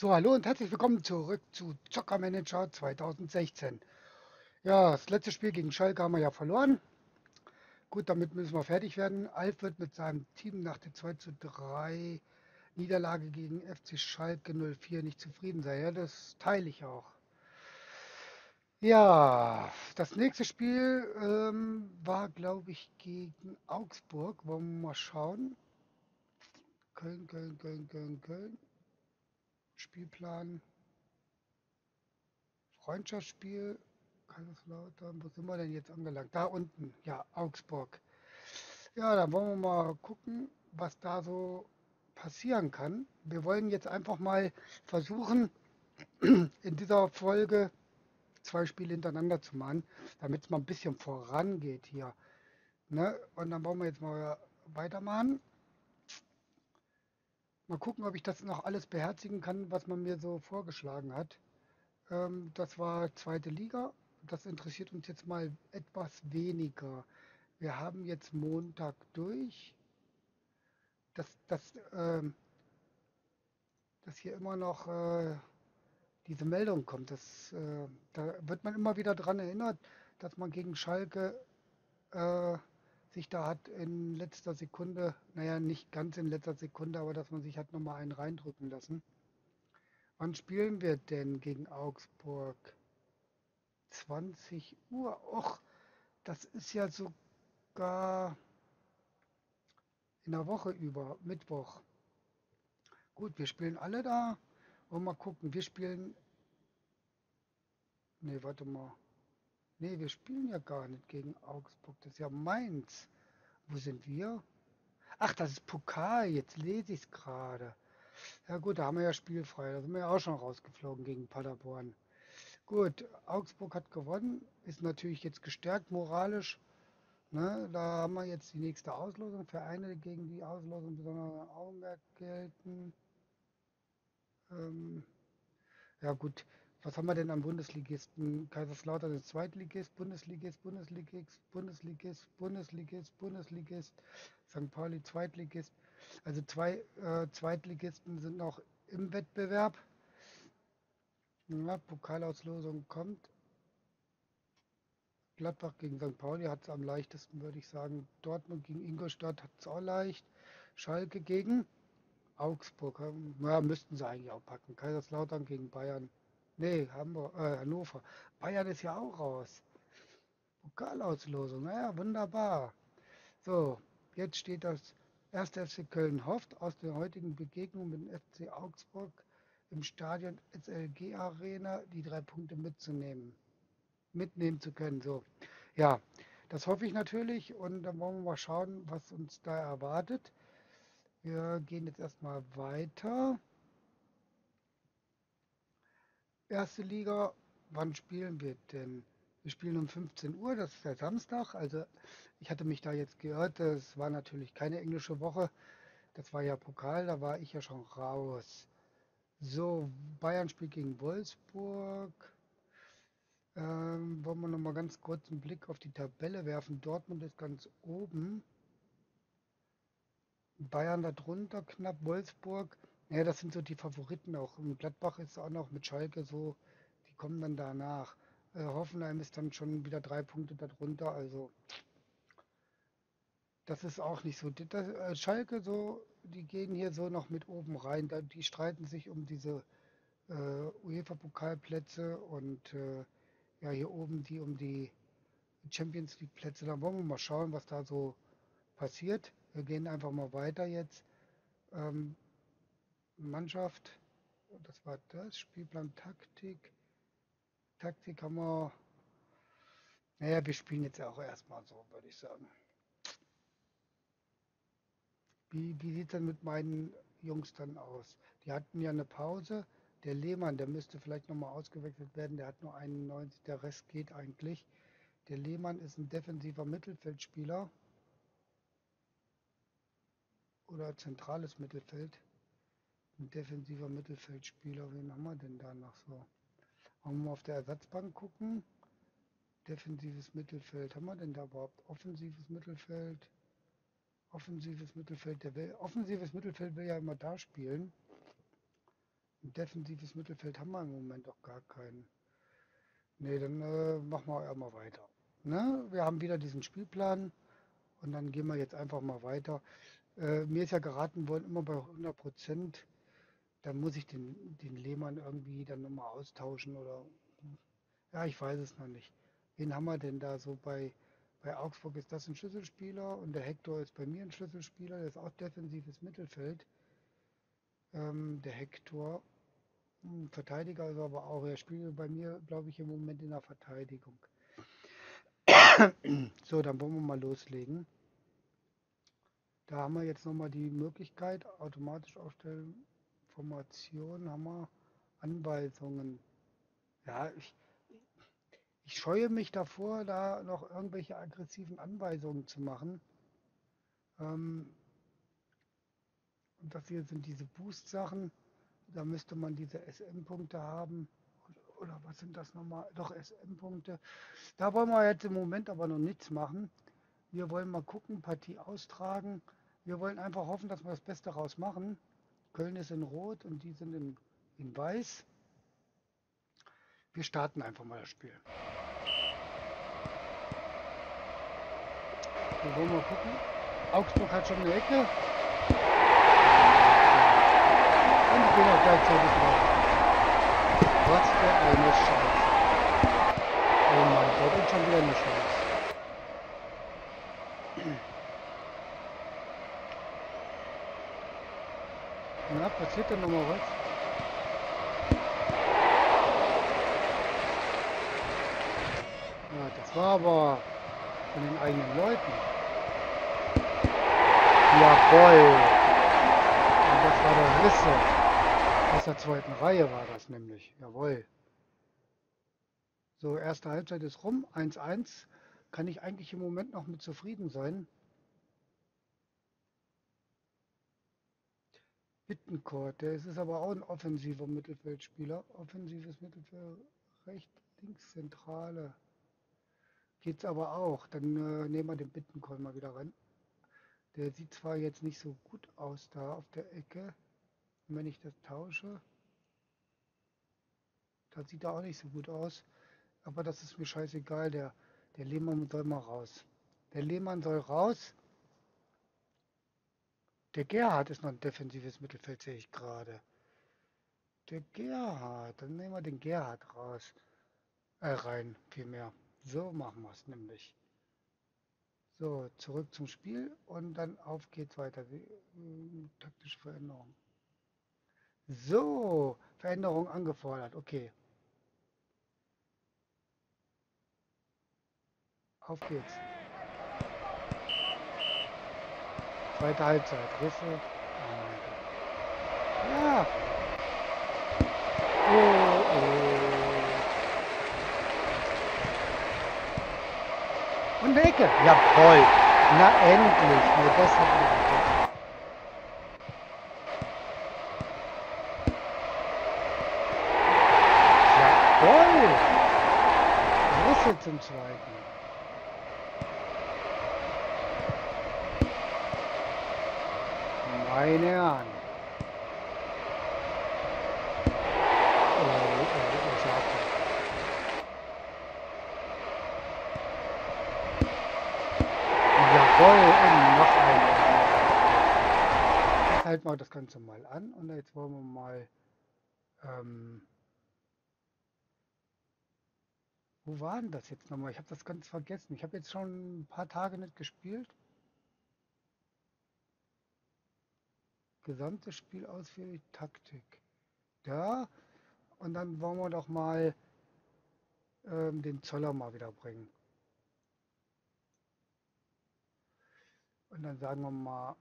So, hallo und herzlich willkommen zurück zu Zocker Manager 2016. Ja, das letzte Spiel gegen Schalke haben wir ja verloren. Gut, damit müssen wir fertig werden. Alf wird mit seinem Team nach der 2:3 Niederlage gegen FC Schalke 04 nicht zufrieden sein. Ja, das teile ich auch. Ja, das nächste Spiel war, glaube ich, gegen Augsburg. Wollen wir mal schauen. Köln. Spielplan, Freundschaftsspiel, Kaiserslautern, wo sind wir denn jetzt angelangt? Da unten, ja, Augsburg. Ja, dann wollen wir mal gucken, was da so passieren kann. Wir wollen jetzt einfach mal versuchen, in dieser Folge 2 Spiele hintereinander zu machen, damit es mal ein bisschen vorangeht hier. Ne? Und dann wollen wir jetzt mal weitermachen. Mal gucken, ob ich das noch alles beherzigen kann, was man mir so vorgeschlagen hat. Das war zweite Liga. Das interessiert uns jetzt mal etwas weniger. Wir haben jetzt Montag durch. Dass hier immer noch diese Meldung kommt. Da wird man immer wieder daran erinnert, dass man gegen Schalke sich da hat in letzter Sekunde, naja, nicht ganz in letzter Sekunde, aber dass man sich hat nochmal einen reindrücken lassen. Wann spielen wir denn gegen Augsburg? 20 Uhr. Och, das ist ja sogar in der Woche über, Mittwoch. Gut, wir spielen alle da. Wollen wir mal gucken, wir spielen... Ne, warte mal. Ne, wir spielen ja gar nicht gegen Augsburg. Das ist ja Mainz. Wo sind wir? Ach, das ist Pokal. Jetzt lese ich es gerade. Ja gut, da haben wir ja spielfrei. Da sind wir ja auch schon rausgeflogen gegen Paderborn. Gut, Augsburg hat gewonnen. Ist natürlich jetzt gestärkt moralisch. Ne, da haben wir jetzt die nächste Auslosung. Vereine gegen die Auslosung besonders Augenmerk gelten. Ja gut. Was haben wir denn an Bundesligisten? Kaiserslautern ist Zweitligist, Bundesligist. St. Pauli Zweitligist. Also zwei Zweitligisten sind noch im Wettbewerb. Ja, Pokalauslosung kommt. Gladbach gegen St. Pauli hat es am leichtesten, würde ich sagen. Dortmund gegen Ingolstadt hat es auch leicht. Schalke gegen Augsburg. Ja, müssten sie eigentlich auch packen. Kaiserslautern gegen Bayern. Nee, Hannover. Bayern ist ja auch raus. Pokalauslosung, naja, wunderbar. So, jetzt steht das 1. FC Köln hofft, aus der heutigen Begegnung mit dem FC Augsburg im Stadion SLG Arena die 3 Punkte mitnehmen zu können. So, ja, das hoffe ich natürlich und dann wollen wir mal schauen, was uns da erwartet. Wir gehen jetzt erstmal weiter. Erste Liga, wann spielen wir denn? Wir spielen um 15 Uhr, das ist der Samstag. Also ich hatte mich da jetzt geirrt, das war natürlich keine englische Woche. Das war ja Pokal, da war ich ja schon raus. So, Bayern spielt gegen Wolfsburg. Wollen wir nochmal ganz kurz einen Blick auf die Tabelle werfen. Dortmund ist ganz oben. Bayern da drunter, knapp Wolfsburg. Ja, das sind so die Favoriten auch. Und Gladbach ist auch noch mit Schalke so, die kommen dann danach. Hoffenheim ist dann schon wieder 3 Punkte darunter, also das ist auch nicht so. Schalke so, die gehen hier so noch mit oben rein. Die streiten sich um diese UEFA-Pokalplätze und ja hier oben die um die Champions League-Plätze. Dann wollen wir mal schauen, was da so passiert. Wir gehen einfach mal weiter jetzt. Mannschaft, das war das, Spielplan, Taktik haben wir, naja, wir spielen jetzt ja auch erstmal so, würde ich sagen. Wie sieht es denn mit meinen Jungs dann aus? Die hatten ja eine Pause, der Lehmann, der müsste vielleicht nochmal ausgewechselt werden, der hat nur 91, der Rest geht eigentlich. Der Lehmann ist ein defensiver Mittelfeldspieler oder zentrales Mittelfeld. Ein defensiver Mittelfeldspieler, wen haben wir denn da noch so? Wollen wir mal auf der Ersatzbank gucken? Defensives Mittelfeld, haben wir denn da überhaupt? Offensives Mittelfeld will ja immer da spielen. Ein defensives Mittelfeld haben wir im Moment auch gar keinen. Nee, dann machen wir mal weiter. Ne? Wir haben wieder diesen Spielplan und dann gehen wir jetzt einfach mal weiter. Mir ist ja geraten worden, immer bei 100%, dann muss ich den Lehmann irgendwie dann nochmal austauschen oder... Ja, ich weiß es noch nicht. Wen haben wir denn da so bei Augsburg? Ist das ein Schlüsselspieler und der Hector ist bei mir ein Schlüsselspieler, der ist auch defensives Mittelfeld. Der Hector, Verteidiger ist aber auch, er spielt bei mir, glaube ich, im Moment in der Verteidigung. So, dann wollen wir mal loslegen. Da haben wir jetzt nochmal die Möglichkeit, automatisch aufstellen, Formation, haben wir Anweisungen. Ja, ich scheue mich davor, da noch irgendwelche aggressiven Anweisungen zu machen. Und das hier sind diese Boost-Sachen. Da müsste man diese SM-Punkte haben. Oder was sind das nochmal? Doch, SM-Punkte. Da wollen wir jetzt im Moment aber noch nichts machen. Wir wollen mal gucken, Partie austragen. Wir wollen einfach hoffen, dass wir das Beste daraus machen. Köln ist in Rot und die sind in Weiß. Wir starten einfach mal das Spiel. Wir wollen mal gucken. Augsburg hat schon eine Ecke. Und ich bin auch gleichzeitig raus. Was für eine Scheiße. Oh mein Gott, und schon wieder eine Scheiße. Na, passiert denn nochmal was? Na, das war aber von den eigenen Leuten. Jawohl! Und das war der Risse. Aus der zweiten Reihe war das nämlich. Jawohl. So, erste Halbzeit ist rum. 1-1. Kann ich eigentlich im Moment noch mit zufrieden sein. Bittencourt, der ist aber auch ein offensiver Mittelfeldspieler. Offensives Mittelfeld, rechts, links, Zentrale. Geht's aber auch. Dann nehmen wir den Bittencourt mal wieder rein. Der sieht zwar jetzt nicht so gut aus da auf der Ecke. Und wenn ich das tausche, das sieht er auch nicht so gut aus. Aber das ist mir scheißegal. Der Lehmann soll mal raus. Der Lehmann soll raus. Der Gerhard ist noch ein defensives Mittelfeld, sehe ich gerade. Der Gerhard, dann nehmen wir den Gerhard raus. Rein, vielmehr. So machen wir es nämlich. So, zurück zum Spiel und dann auf geht's weiter. Taktische Veränderung. So, Veränderung angefordert, okay. Auf geht's. Zweite Halbzeit, Risse. Ja! Oh, oh. Und Ecke! Jawohl! Na endlich! Nur das hat man gedacht. Zum Zweiten. Meine Herren. Jawohl, und noch ein. Jetzt halten wir das Ganze mal an und jetzt wollen wir mal wo war denn das jetzt nochmal? Ich habe das ganz vergessen. Ich habe jetzt schon ein paar Tage nicht gespielt. Gesamtes Spiel ausführlich, Taktik. Ja, und dann wollen wir doch mal den Zöller mal wieder bringen. Und dann sagen wir mal,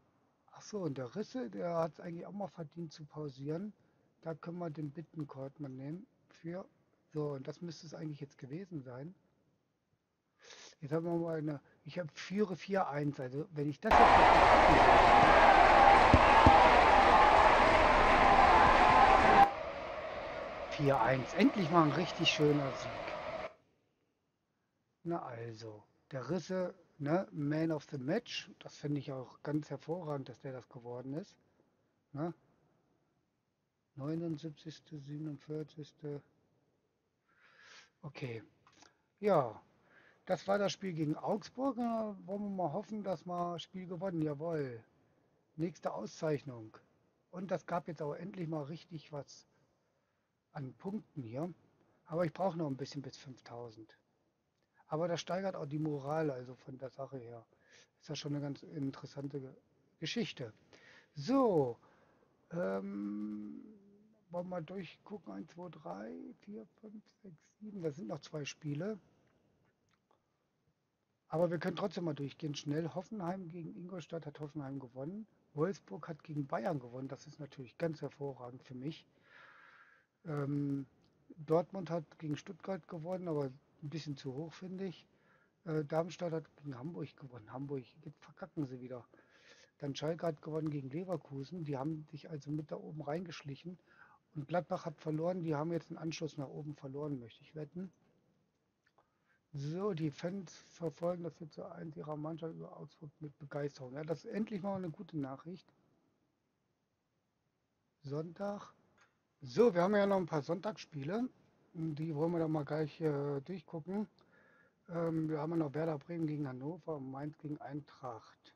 ach so, und der Risse, der hat es eigentlich auch mal verdient zu pausieren. Da können wir den Bittencourt mal nehmen für... So, und das müsste es eigentlich jetzt gewesen sein. Jetzt haben wir mal eine... Ich habe 4-4-1, also wenn ich das jetzt... Nicht 4-1, endlich mal ein richtig schöner Sieg. Na also, der Risse, ne, Man of the Match. Das finde ich auch ganz hervorragend, dass der das geworden ist. Ne? 79., 47. Okay. Ja, das war das Spiel gegen Augsburg. Da wollen wir mal hoffen, dass wir das Spiel gewonnen. Jawohl. Nächste Auszeichnung. Und das gab jetzt auch endlich mal richtig was an Punkten hier. Aber ich brauche noch ein bisschen bis 5000. Aber das steigert auch die Moral, also von der Sache her. Ist ja schon eine ganz interessante Geschichte. So. Wollen wir mal durchgucken. 1, 2, 3, 4, 5, 6, 7. Das sind noch 2 Spiele. Aber wir können trotzdem mal durchgehen. Schnell. Hoffenheim gegen Ingolstadt hat Hoffenheim gewonnen. Wolfsburg hat gegen Bayern gewonnen. Das ist natürlich ganz hervorragend für mich. Dortmund hat gegen Stuttgart gewonnen, aber ein bisschen zu hoch, finde ich. Darmstadt hat gegen Hamburg gewonnen. Hamburg, verkacken sie wieder. Dann Schalke hat gewonnen gegen Leverkusen. Die haben sich also mit da oben reingeschlichen. Und Gladbach hat verloren. Die haben jetzt einen Anschluss nach oben verloren, möchte ich wetten. So, die Fans verfolgen das 4:1 ihrer Mannschaft über Augsburg mit Begeisterung. Ja, das ist endlich mal eine gute Nachricht. Sonntag. So, wir haben ja noch ein paar Sonntagsspiele. Die wollen wir dann mal gleich durchgucken. Wir haben ja noch Werder Bremen gegen Hannover und Mainz gegen Eintracht.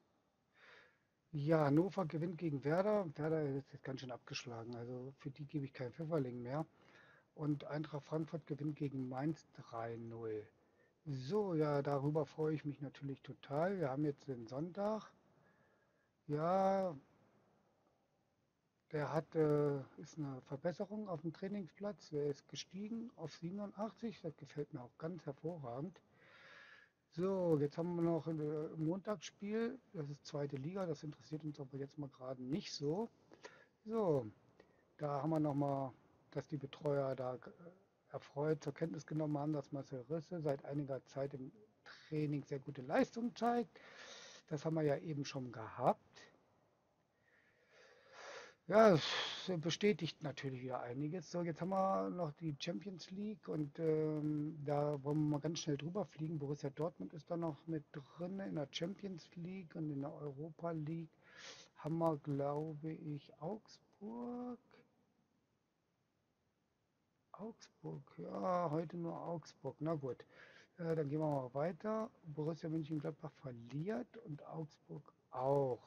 Ja, Hannover gewinnt gegen Werder. Werder ist jetzt ganz schön abgeschlagen. Also für die gebe ich keinen Pfifferling mehr. Und Eintracht Frankfurt gewinnt gegen Mainz 3:0. So, ja, darüber freue ich mich natürlich total. Wir haben jetzt den Sonntag. Ja, der ist eine Verbesserung auf dem Trainingsplatz. Der ist gestiegen auf 87. Das gefällt mir auch ganz hervorragend. So, jetzt haben wir noch ein Montagsspiel. Das ist zweite Liga. Das interessiert uns aber jetzt mal gerade nicht so. So, da haben wir nochmal, dass die Betreuer da erfreut zur Kenntnis genommen haben, dass Marcel Risse seit einiger Zeit im Training sehr gute Leistung zeigt. Das haben wir ja eben schon gehabt. Ja, das bestätigt natürlich wieder einiges. So, jetzt haben wir noch die Champions League und da wollen wir mal ganz schnell drüber fliegen. Borussia Dortmund ist da noch mit drin in der Champions League und in der Europa League haben wir, glaube ich, Augsburg. Augsburg, ja, heute nur Augsburg, na gut. Dann gehen wir mal weiter. Borussia Mönchengladbach verliert und Augsburg auch.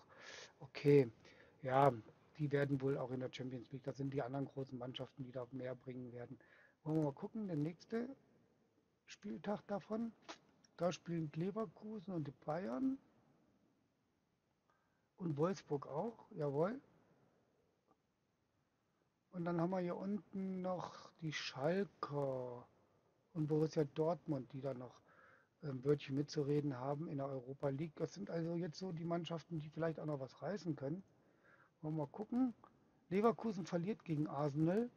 Okay, ja, die werden wohl auch in der Champions League, das sind die anderen großen Mannschaften, die da mehr bringen werden. Wollen wir mal gucken, der nächste Spieltag davon. Da spielen Leverkusen und die Bayern und Wolfsburg auch, jawohl. Und dann haben wir hier unten noch die Schalker und Borussia Dortmund, die da noch ein Wörtchen mitzureden haben in der Europa League. Das sind also jetzt so die Mannschaften, die vielleicht auch noch was reißen können. Wollen wir mal gucken. Leverkusen verliert gegen Arsenal.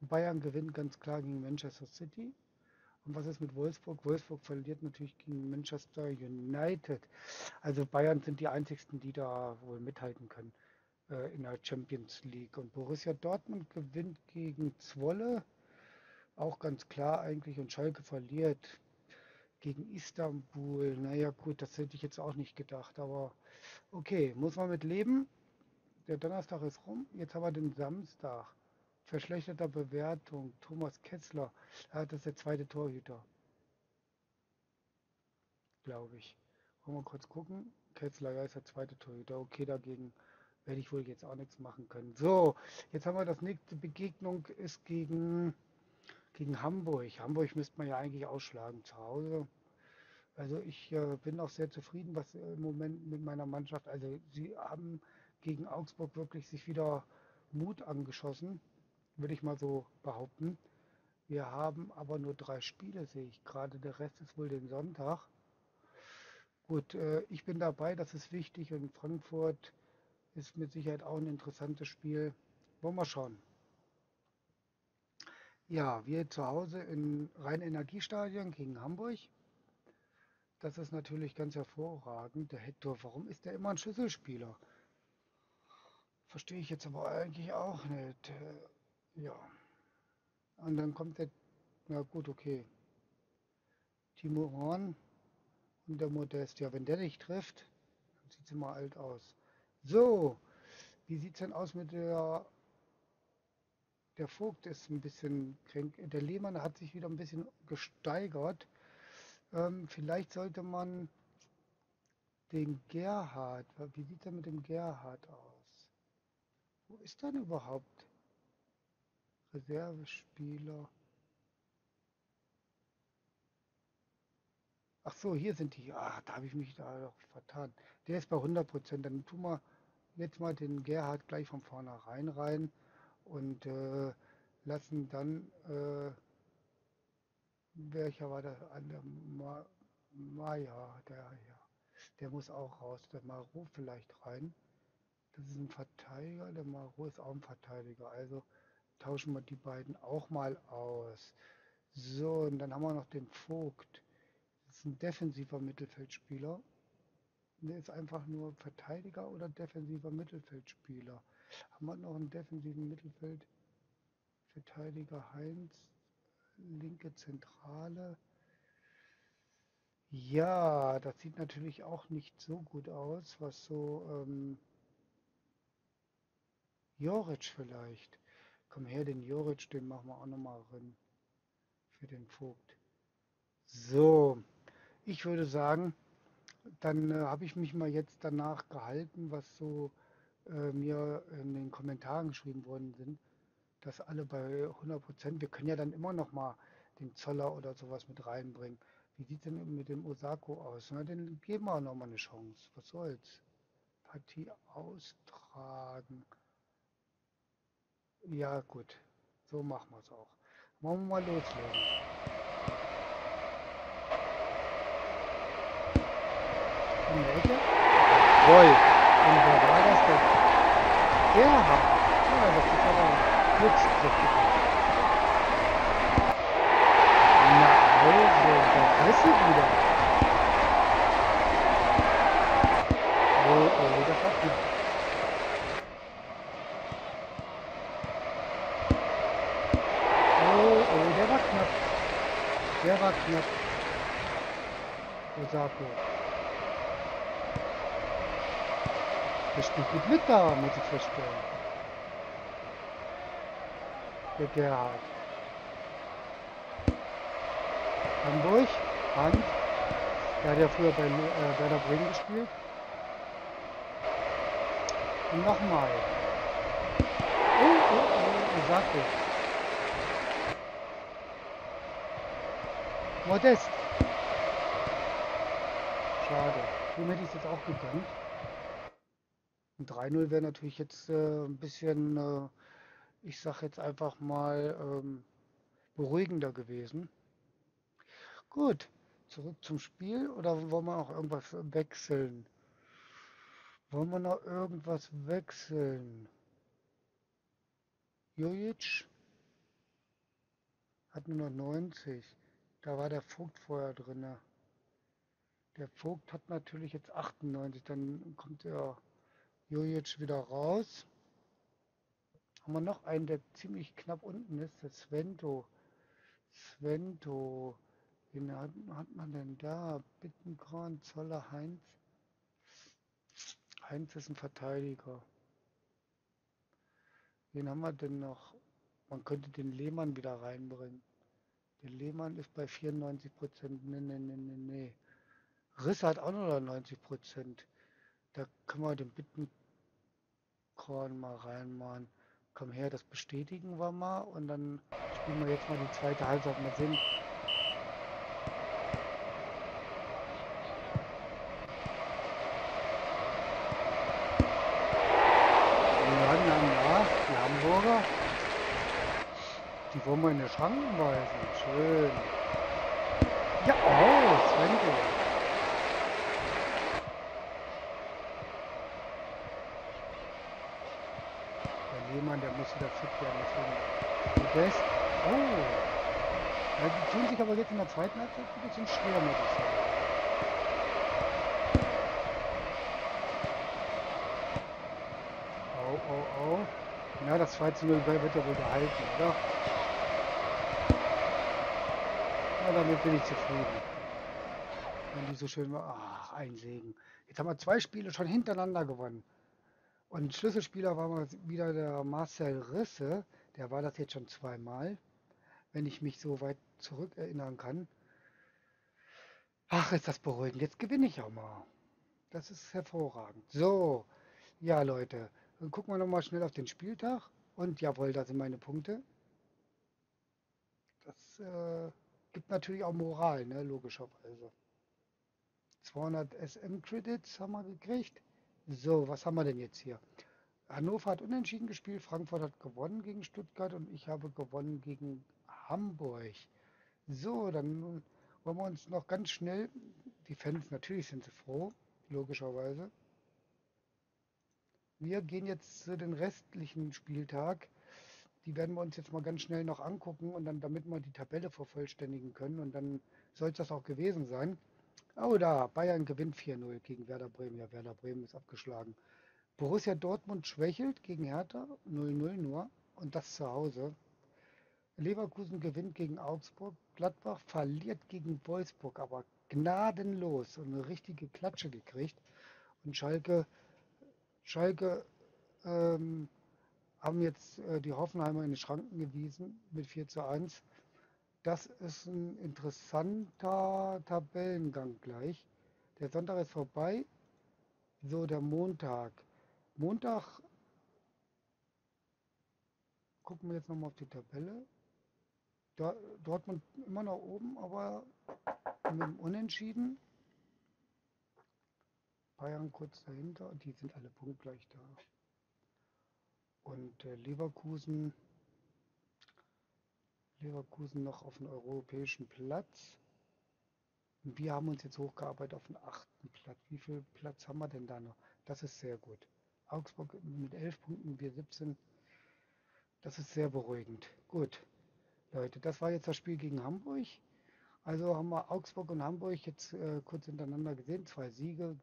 Bayern gewinnt ganz klar gegen Manchester City. Und was ist mit Wolfsburg? Wolfsburg verliert natürlich gegen Manchester United. Also Bayern sind die einzigsten, die da wohl mithalten können in der Champions League. Und Borussia Dortmund gewinnt gegen Zwolle, auch ganz klar eigentlich, und Schalke verliert gegen Istanbul. Naja gut, das hätte ich jetzt auch nicht gedacht, aber okay, muss man mit leben. Der Donnerstag ist rum, jetzt haben wir den Samstag. Verschlechterter Bewertung, Thomas Ketzler, das ist der zweite Torhüter, glaube ich. Wollen wir kurz gucken, Ketzler, ja, ist der zweite Torhüter, okay, dagegen werde ich wohl jetzt auch nichts machen können. So, jetzt haben wir das nächste Begegnung ist gegen Hamburg. Hamburg müsste man ja eigentlich ausschlagen zu Hause. Also ich bin auch sehr zufrieden, was im Moment mit meiner Mannschaft, also sie haben gegen Augsburg wirklich sich wieder Mut angeschossen, würde ich mal so behaupten. Wir haben aber nur 3 Spiele, sehe ich gerade. Der Rest ist wohl den Sonntag. Gut, ich bin dabei, das ist wichtig, und Frankfurt ist mit Sicherheit auch ein interessantes Spiel. Wollen wir schauen. Ja, wir zu Hause in Rhein-Energiestadion gegen Hamburg. Das ist natürlich ganz hervorragend. Der Hector, warum ist der immer ein Schlüsselspieler? Verstehe ich jetzt aber eigentlich auch nicht. Ja. Und dann kommt der... Na gut, okay. Timo Horn und der Modest. Ja, wenn der nicht trifft, dann sieht es immer alt aus. So, wie sieht es denn aus mit der Der Vogt ist ein bisschen kränk. Der Lehmann hat sich wieder ein bisschen gesteigert. Vielleicht sollte man den Gerhard, wie sieht er mit dem Gerhard aus? Wo ist dann überhaupt Reservespieler? Ach so, hier sind die. Ah, da habe ich mich da doch vertan. Der ist bei 100%. Dann tun wir jetzt mal den Gerhard gleich von vornherein rein und lassen dann, welcher war das? Der Maya, der ja. Der muss auch raus. Der Maru vielleicht rein. Das ist ein Verteidiger. Der Maru ist auch ein Verteidiger. Also tauschen wir die beiden auch mal aus. So, und dann haben wir noch den Vogt. Ist ein defensiver Mittelfeldspieler. Der ist einfach nur Verteidiger oder defensiver Mittelfeldspieler. Haben wir noch einen defensiven Mittelfeldverteidiger? Heinz, linke Zentrale. Ja, das sieht natürlich auch nicht so gut aus, was so Jojić vielleicht. Komm her, den Jojić, den machen wir auch nochmal rein für den Vogt. So, ich würde sagen, dann habe ich mich mal jetzt danach gehalten, was so mir in den Kommentaren geschrieben worden sind, dass alle bei 100%, wir können ja dann immer noch mal den Zöller oder sowas mit reinbringen. Wie sieht es denn mit dem Osako aus? Na, den geben wir auch noch mal eine Chance. Was soll's? Partie austragen. Ja gut, so machen wir es auch. Wollen wir mal loslegen. In der Ecke. Voll. Und wer war das denn? Gerhard. Ja, das ist aber glückstrick. Na also, der Risse wieder. Oh, das war knapp. Oh, der war knapp. Der war knapp. Osako. Der spielt gut mit da, muss ich feststellen. Der Gerhard. Hamburg, Hand. Der hat ja früher bei Werder Bremen gespielt. Und nochmal. Oh, Osako. Modest. Schade. Dem hätte ich es jetzt auch gegönnt. 3-0 wäre natürlich jetzt ein bisschen, ich sag jetzt einfach mal, beruhigender gewesen. Gut, zurück zum Spiel oder wollen wir noch irgendwas wechseln? Wollen wir noch irgendwas wechseln? Jojić hat nur noch 90. Da war der Vogt vorher drin. Der Vogt hat natürlich jetzt 98, dann kommt er. Jojić wieder raus. Haben wir noch einen, der ziemlich knapp unten ist, der Svento. Svento. Wen hat man denn da? Bittencourt, Zöller, Heinz. Heinz ist ein Verteidiger. Wen haben wir denn noch? Man könnte den Lehmann wieder reinbringen. Der Lehmann ist bei 94%. Nee. Risse hat auch nur 90%. Da können wir den Bittenkorn mal reinmachen. Komm her, das bestätigen wir mal. Und dann spielen wir jetzt mal die zweite Halbzeit. Mal sehen. Na, die Hamburger. Die wollen wir in den Schranken weisen. Schön. Ja, oh, Svenke. Jemand, der muss wieder fit werden. Modest. Oh. Ja, die tun sich aber jetzt in der zweiten Halbzeit ein bisschen schwer, muss ich sagen. Oh. Ja, das 2:0 wird ja wohl gehalten, oder? Ja, damit bin ich zufrieden. Wenn die so schön war. Ach, ein Segen. Jetzt haben wir 2 Spiele schon hintereinander gewonnen. Und Schlüsselspieler war mal wieder der Marcel Risse, Der war das jetzt schon zweimal, wenn ich mich so weit zurück erinnern kann. Ach, ist das beruhigend. Jetzt gewinne ich auch mal. Das ist hervorragend. So, ja Leute, dann gucken wir nochmal schnell auf den Spieltag. Und jawohl, da sind meine Punkte. Das gibt natürlich auch Moral, ne? Logischerweise. 200 SM-Credits haben wir gekriegt. So, was haben wir denn jetzt hier? Hannover hat unentschieden gespielt, Frankfurt hat gewonnen gegen Stuttgart und ich habe gewonnen gegen Hamburg. So, dann wollen wir uns noch ganz schnell, die Fans, natürlich sind sie froh, logischerweise. Wir gehen jetzt zu den restlichen Spieltag. Die werden wir uns jetzt mal ganz schnell noch angucken und dann, damit wir die Tabelle vervollständigen können, und dann soll es das auch gewesen sein. Oh, da, Bayern gewinnt 4-0 gegen Werder Bremen. Ja, Werder Bremen ist abgeschlagen. Borussia Dortmund schwächelt gegen Hertha, 0-0 nur, und das zu Hause. Leverkusen gewinnt gegen Augsburg. Gladbach verliert gegen Wolfsburg, aber gnadenlos, und eine richtige Klatsche gekriegt. Und Schalke haben jetzt die Hoffenheimer in die Schranken gewiesen mit 4:1. Das ist ein interessanter Tabellengang gleich. Der Sonntag ist vorbei. So, der Montag. Montag gucken wir jetzt nochmal auf die Tabelle. Da, Dortmund immer noch oben, aber mit dem Unentschieden. Bayern kurz dahinter, die sind alle punktgleich da. Und Leverkusen noch auf den europäischen Platz. Und wir haben uns jetzt hochgearbeitet auf den 8. Platz. Wie viel Platz haben wir denn da noch? Das ist sehr gut. Augsburg mit 11 Punkten, wir 17. Das ist sehr beruhigend. Gut, Leute, das war jetzt das Spiel gegen Hamburg. Also haben wir Augsburg und Hamburg jetzt kurz hintereinander gesehen. 2 Siege.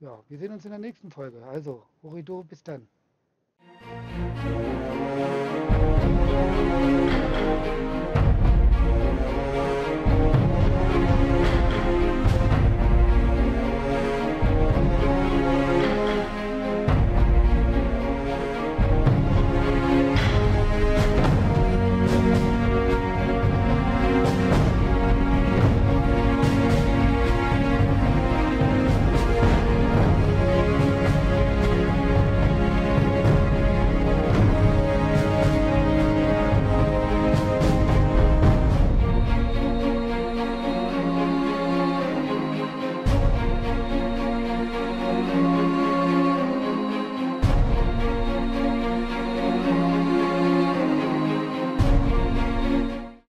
Ja, wir sehen uns in der nächsten Folge. Also, Horido, bis dann. Thank you.